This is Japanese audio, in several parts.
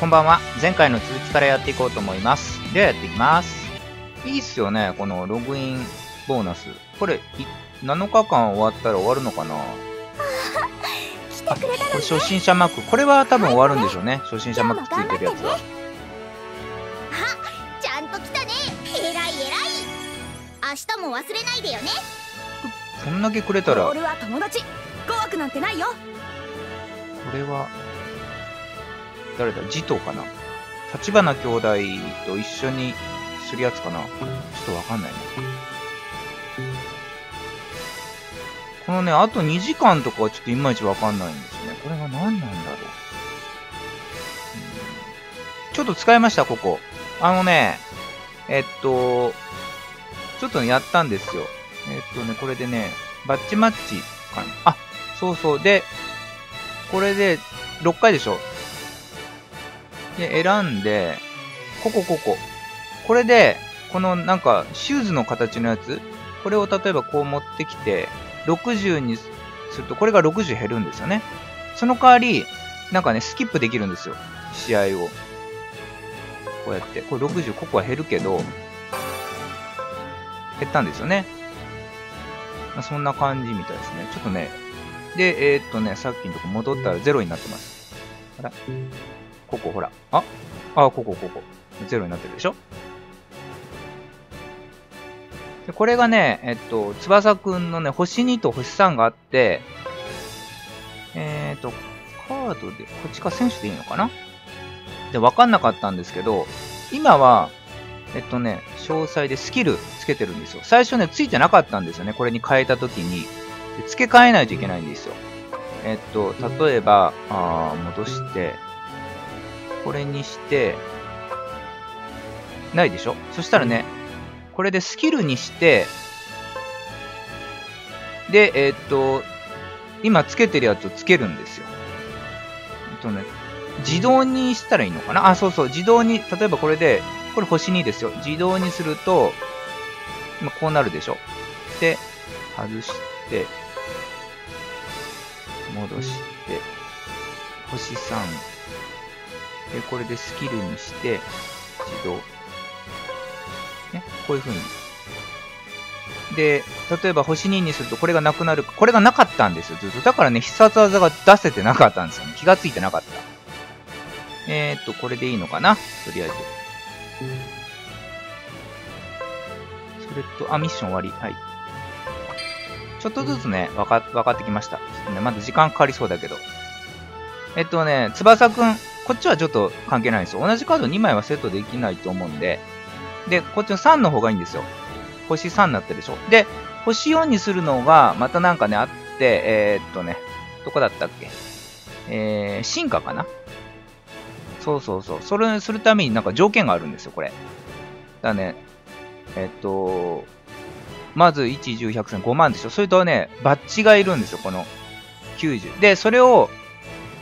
こんばんは。前回の続きからやっていこうと思います。ではやっていきます。いいっすよね、このログインボーナス。これ、7日間終わったら終わるのかなあ、これ初心者マーク。これは多分終わるんでしょうね。初心者マークついてるやつは。あ、ちゃんと来たね。えらいえらい。明日も忘れないでよね。こんだけくれたら。俺は友達。怖くなんてないよ。これは。誰だ、ジトーかな、立花兄弟と一緒にするやつかな、ちょっとわかんないね。このね、あと2時間とかはちょっといまいちわかんないんですよね。これは何なんだろう、ちょっと使いました、ここ。ちょっと、ね、やったんですよ。これでね、バッチマッチかな。あ、そうそう。で、これで6回でしょ。で、選んで、これで、このなんか、シューズの形のやつ、これを例えばこう持ってきて、60にすると、これが60減るんですよね。その代わり、なんかね、スキップできるんですよ。試合を。こうやって。これ60、ここは減るけど、減ったんですよね。まあ、そんな感じみたいですね。ちょっとね、で、さっきのとこ戻ったら0になってます。あら。ここほら。ここ。ゼロになってるでしょ。で、これがね、翼くんのね、星2と星3があって、カードで、こっちか選手でいいのかなで、わかんなかったんですけど、今は、詳細でスキルつけてるんですよ。最初ね、ついてなかったんですよね。これに変えたときに。で、付け替えないといけないんですよ。例えば、戻して、これにして、ないでしょ？そしたらね、これでスキルにして、で、今つけてるやつをつけるんですよ。自動にしたらいいのかな？あ、そうそう、自動に、例えばこれで、これ星2ですよ。自動にすると、今こうなるでしょ？で、外して、戻して、星3。で、これでスキルにして、自動。ね、こういう風に。で、例えば星2にするとこれがなくなる。これがなかったんですよ、ずっと。だからね、必殺技が出せてなかったんですよね。気がついてなかった。これでいいのかな？とりあえず。それと、あ、ミッション終わり。はい。ちょっとずつね、分かってきました。まだ時間かかりそうだけど。翼くん。こっちはちょっと関係ないんですよ。同じカード2枚はセットできないと思うんで。で、こっちの3の方がいいんですよ。星3になってるでしょ。で、星4にするのが、またなんかね、あって、どこだったっけ？進化かな？そうそうそう。それをするためになんか条件があるんですよ、これ。だからね、まず1、10、100、1000、5万でしょ。それとね、バッジがいるんですよ、この90。で、それを、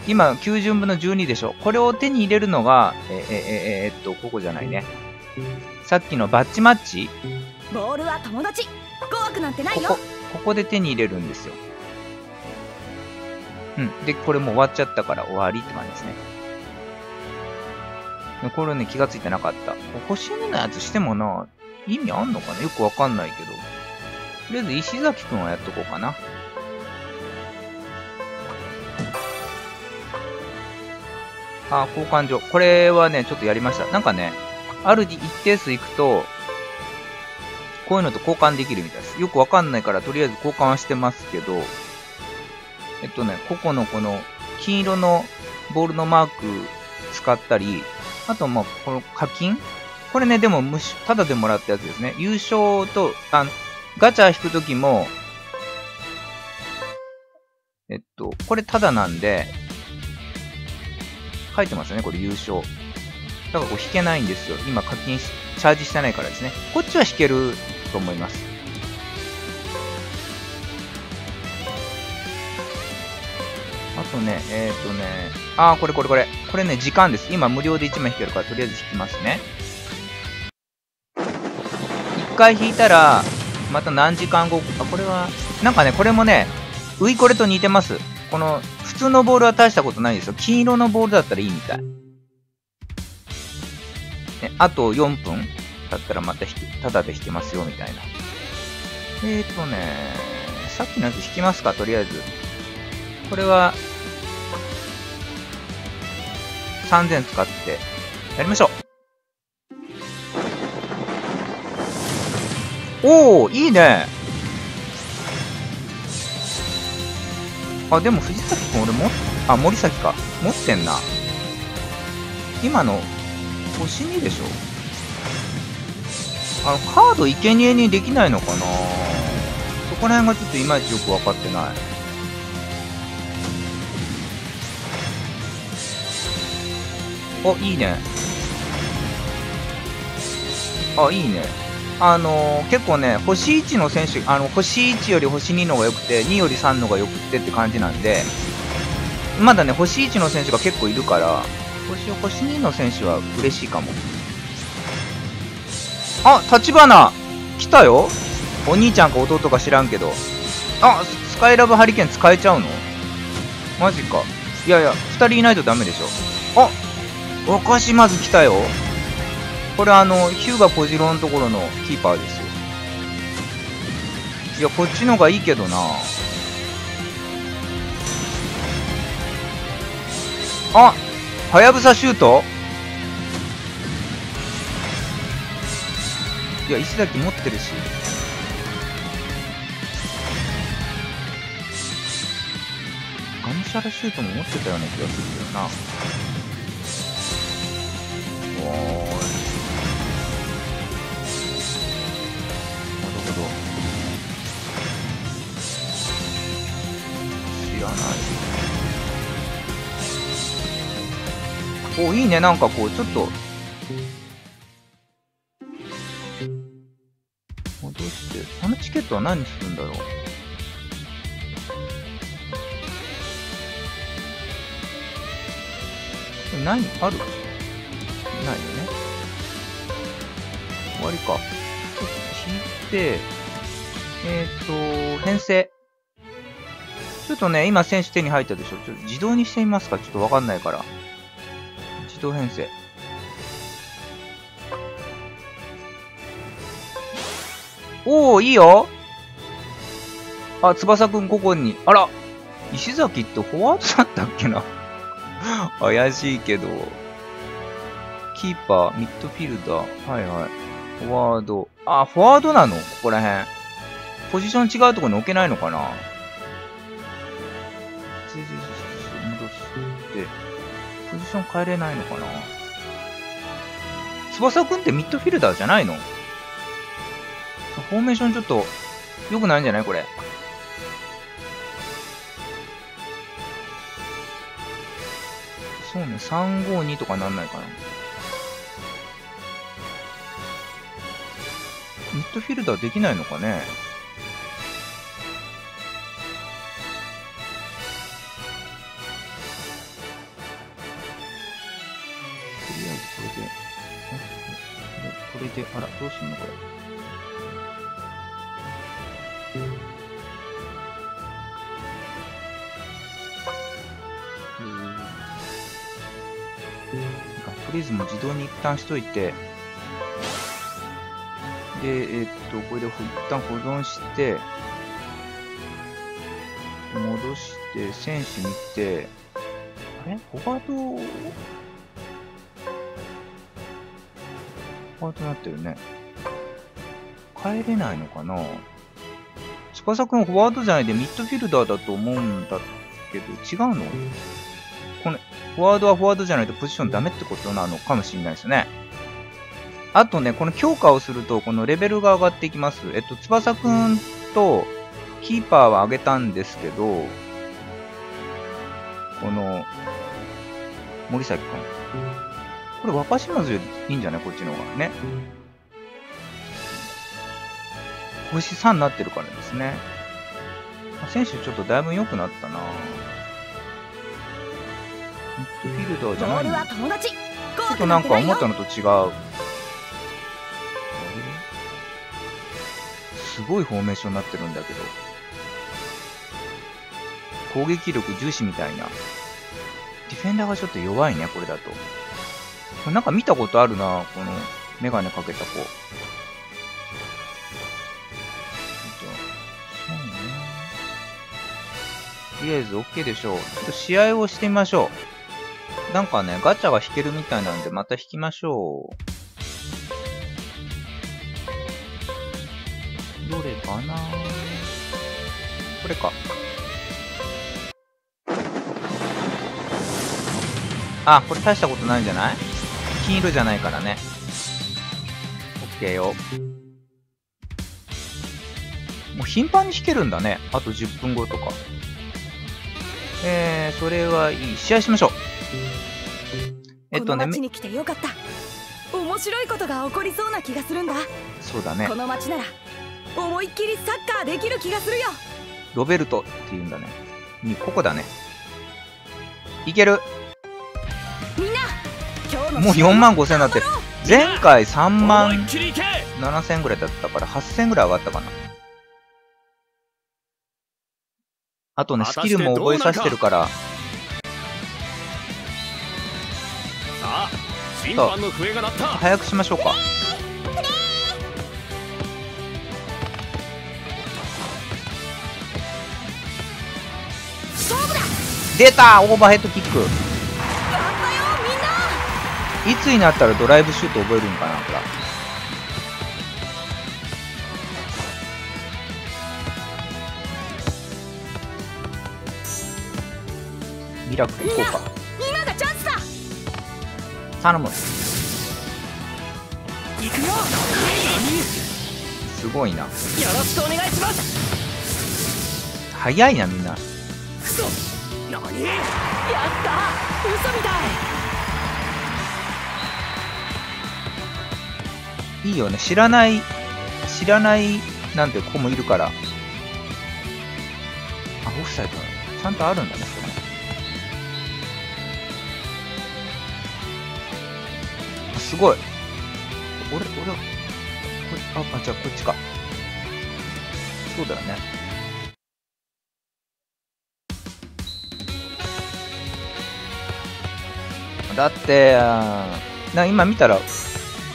今、90分の12でしょ。これを手に入れるのが、ここじゃないね。さっきのバッチマッチ。ボールは友達。怖くなんてないよ。ここで手に入れるんですよ。うん。で、これもう終わっちゃったから終わりって感じですね。これね、気がついてなかった。星2のやつしてもな、意味あんのかな？よくわかんないけど。とりあえず石崎くんはやっとこうかな。あ、交換所。これはね、ちょっとやりました。なんかね、ある一定数行くと、こういうのと交換できるみたいです。よくわかんないから、とりあえず交換はしてますけど、個々のこの、金色のボールのマーク使ったり、あと、まあ、この課金？これね、でもただでもらったやつですね。優勝と、ガチャ引くときも、これただなんで、書いてますよね、これ優勝。だからこう引けないんですよ。今課金チャージしてないからですね。こっちは引けると思います。あとね、これね、時間です。今無料で1枚引けるから、とりあえず引きますね。1回引いたら、また何時間後、あ、これは、なんかね、これもね、ウイコレと似てます。この、普通のボールは大したことないですよ。金色のボールだったらいいみたい。ね、あと4分経ったらまたタダで引きますよみたいな。さっきのやつ引きますか、とりあえず。これは、3000使ってやりましょう。おお、いいね。あ、でも藤崎君俺も、あ、森崎か。持ってんな。今の、星2でしょ。あの、カード生贄にできないのかな。そこら辺がちょっといまいちよく分かってない。お、いいね。あ、いいね。結構ね、星1の選手、星1より星2の方が良くて、2より3の方が良くてって感じなんで、まだね、星1の選手が結構いるから、星2の選手は嬉しいかも。あ、立花来たよ。お兄ちゃんか弟か知らんけど。あ、スカイラブハリケーン使えちゃうの？マジか。いやいや、2人いないとダメでしょ。あ、若島津来たよ。これヒューガ小次郎のところのキーパーですよ。いや、こっちの方がいいけどな。あ、はやぶさシュート。いや、石崎持ってるし。がむしゃらシュートも持ってたような気がするけどな。なるほど。知らない。お、いいね。なんかこうちょっと戻して、あのチケットは何するんだろう。何ある？ないよね。終わりか。引いて、編成。ちょっとね、今選手手に入ったでしょ。ちょっと自動にしてみますか。ちょっとわかんないから。自動編成。おお、いいよ。あ、翼くんここに。あら、石崎ってフォワードだったっけな。怪しいけど。キーパー、ミッドフィルダー、はいはい。フォワード。あ、フォワードなの？ここら辺。ポジション違うところに置けないのかな？戻して。ポジション変えれないのかな？翼くんってミッドフィルダーじゃないの？フォーメーションちょっと、良くないんじゃないこれ。そうね、352とかなんないかな。ミッドフィルダーできないのかね。とりあえずこれで、あら、どうすんのこれ。とりあえずもう自動に一旦しといて。で、これで一旦保存して、戻して、選手見て、あれ？フォワード？フォワードになってるね。変えれないのかな？司くんフォワードじゃないでミッドフィルダーだと思うんだけど、違うの？この、フォワードはフォワードじゃないとポジションダメってことなのかもしれないですね。あとね、この強化をすると、このレベルが上がっていきます。翼くんと、キーパーは上げたんですけど、この、森崎くん。これ、若島津よりいいんじゃない？こっちの方がね。星3になってるからですね。選手ちょっとだいぶ良くなったな。フィルダーじゃないの？ちょっとなんか思ったのと違う。すごいフォーメーションになってるんだけど、攻撃力重視みたいな。ディフェンダーがちょっと弱いね、これだと。れなんか見たことあるな、このメガネかけた子。とりあえず OK でしょう。ちょっと試合をしてみましょう。なんかね、ガチャが引けるみたいなんで、また引きましょう。どれかな？これか。あ、これ大したことないんじゃない？金色じゃないからね。OK よ。もう頻繁に引けるんだね。あと10分後とか。それはいい。試合しましょう。この街に来てよかった。面白いことが起こりそうな気がするんだ。そうだね。この街なら思いっきりサッカーできる気がするよ。ロベルトっていうんだね。ここだね。いける。みんな、今日のもう45000になってる。前回37000ぐらいだったから8000ぐらい上がったかな。あとね、スキルも覚えさせてるから。さあ、審判の笛が鳴った。早くしましょうか。出た、オーバーヘッドキック。やったよ、みんな。いつになったらドライブシュート覚えるんかな、これ。ミラクル効果。みんながチャンスだ。頼む。行くよ。すごいな。よろしくお願いします。早いな、みんな。くそ。何？やった。嘘みたい。いいよね。知らないなんて子もいるから。あ、オフサイドちゃんとあるんだね。すごい。俺はこれ、じゃあこっちか。そうだよね。だって、今見たら、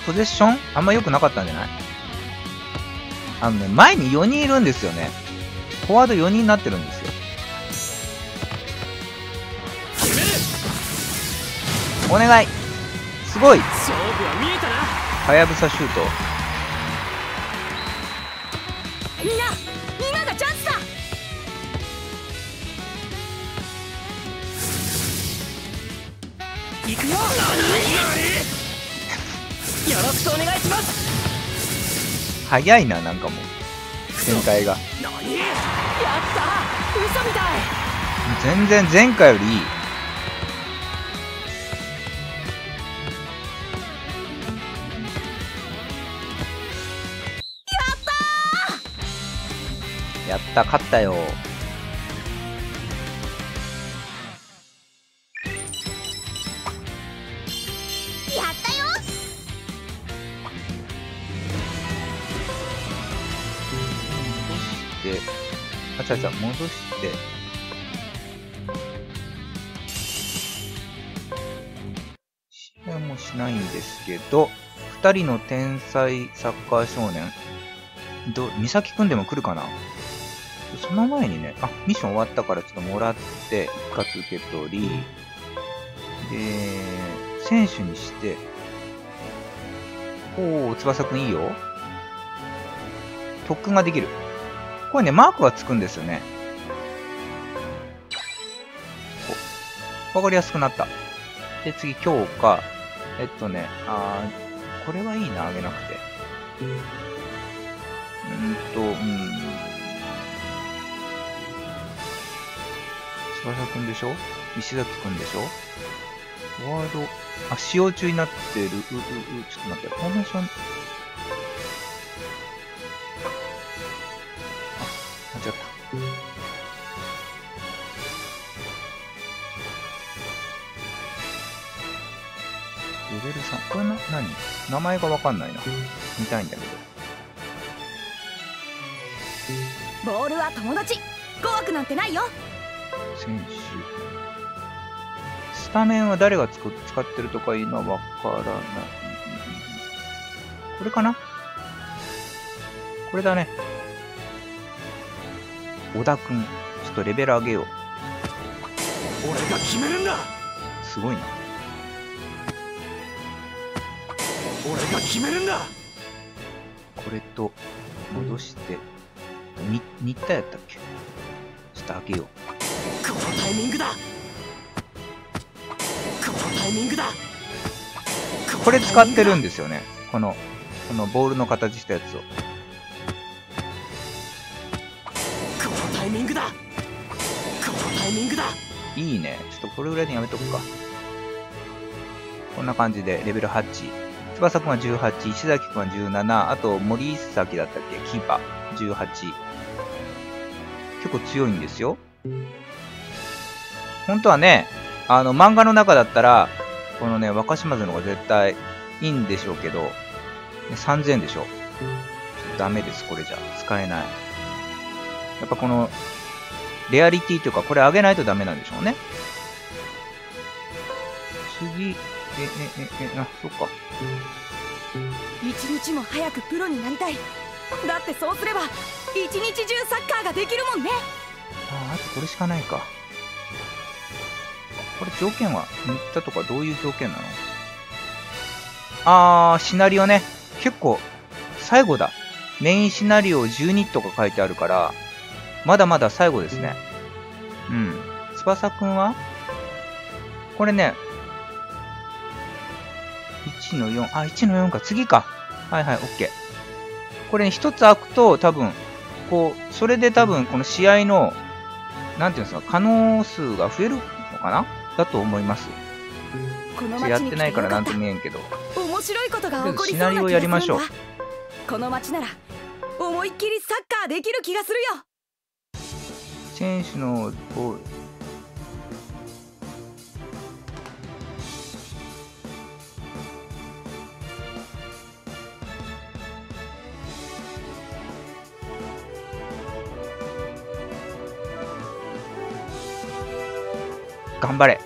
ポゼッションあんま良くなかったんじゃない？あのね、前に4人いるんですよね。フォワード4人になってるんですよ。お願い！すごい。はやぶさシュート。みんながチャンスだ。行くよ。よろしくお願いします。早いな、なんかもう展開が。やった。嘘みたい。全然前回よりいい。やった、勝ったよ。やったよ。戻して、戻して。試合もしないんですけど、2人の天才サッカー少年、美咲くんでも来るかな。その前にね、ミッション終わったからちょっともらって、一括受け取り、で、選手にして、おー、翼くんいいよ。特訓ができる。これね、マークがつくんですよね。わかりやすくなった。で、次、強化。これはいいな、あげなくて。翼くんでしょ、石崎くんでしょ、フォワード、使用中になってる、ちょっと待って、フォーメーション、間違った。レベル3、これな、何？名前がわかんないな。見たいんだけど。ボールは友達、怖くなんてないよ。選手ス片面は誰が使ってるとかいうのはわからない。これかな？これだね。小田くん、ちょっとレベル上げよう。俺が決めるんだ。すごいな。俺が決めるんだ。これと戻して新田やったっけ？ちょっと開けよう。このタイミングだ。これ使ってるんですよね。このボールの形したやつを。いいね。ちょっとこれぐらいでやめとくか。こんな感じでレベル8。翼くんは18、石崎くんは17、あと森崎だったっけ？キーパー18。結構強いんですよ。本当はね、漫画の中だったら、このね、若島津の方が絶対いいんでしょうけど、3000でしょ。ちょっとダメです、これじゃ。使えない。やっぱこの、レアリティというか、これ上げないとダメなんでしょうね。次、そっか。一日も早くプロになりたい。だってそうすれば、一日中サッカーができるもんね。あとこれしかないか。これ条件は新田とかどういう条件なの？シナリオね。結構、最後だ。メインシナリオ12とか書いてあるから、まだまだ最後ですね。うん。翼くんはこれね、1の4。1の4か。次か。はいはい、OK。これね、一つ開くと多分、こう、それで多分この試合の、なんていうんですか、可能数が増えるのかなだと思います。やってないからなんとも言えんけど。面白いことが起こりそうな気がするんだ。シナリオをやりましょう。この街なら思いっきりサッカーできる気がするよ。選手のボール。頑張れ。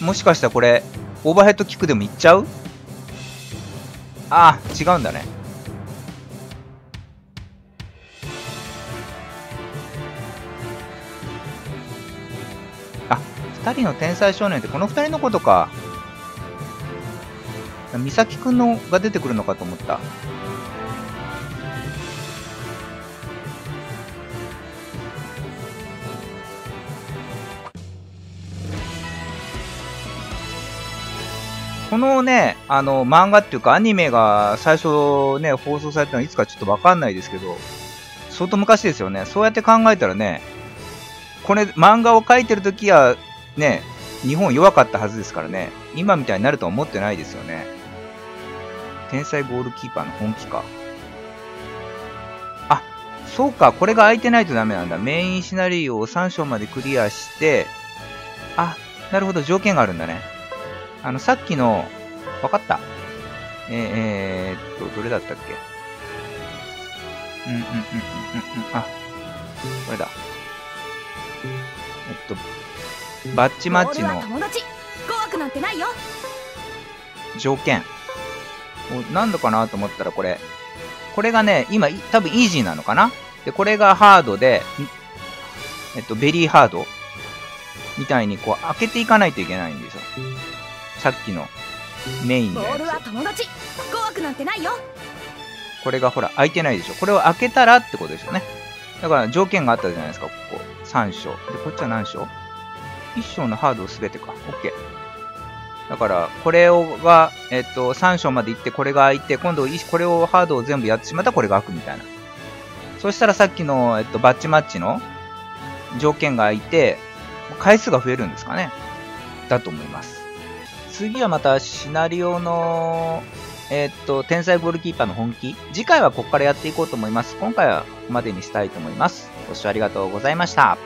もしかしたらこれオーバーヘッドキックでもいっちゃう？違うんだね。2人の天才少年ってこの2人のことか。美咲くんのが出てくるのかと思った。このね、漫画っていうかアニメが最初ね、放送されたのはいつかちょっとわかんないですけど、相当昔ですよね。そうやって考えたらね、これ漫画を描いてるときはね、日本弱かったはずですからね、今みたいになるとは思ってないですよね。天才ゴールキーパーの本気か。そうか、これが空いてないとダメなんだ。メインシナリオを3章までクリアして、なるほど、条件があるんだね。さっきの、わかった。どれだったっけ？これだ。バッチマッチの、条件。何度かなと思ったらこれ。これがね、今、多分イージーなのかな？で、これがハードで、ベリーハードみたいに、こう、開けていかないといけないんですよ。さっきのメインのやつ。これがほら開いてないでしょ。これを開けたらってことですよね。だから条件があったじゃないですか。ここ3章で、こっちは何章？ 1 章のハードを全てか。 OK だからこれをが、3章まで行って、これが開いて、今度これをハードを全部やってしまったらこれが開くみたいな。そしたらさっきの、バッチマッチの条件が開いて回数が増えるんですかね。だと思います。次はまたシナリオの天才ゴールキーパーの本気。次回はここからやっていこうと思います。今回はここまでにしたいと思います。ご視聴ありがとうございました。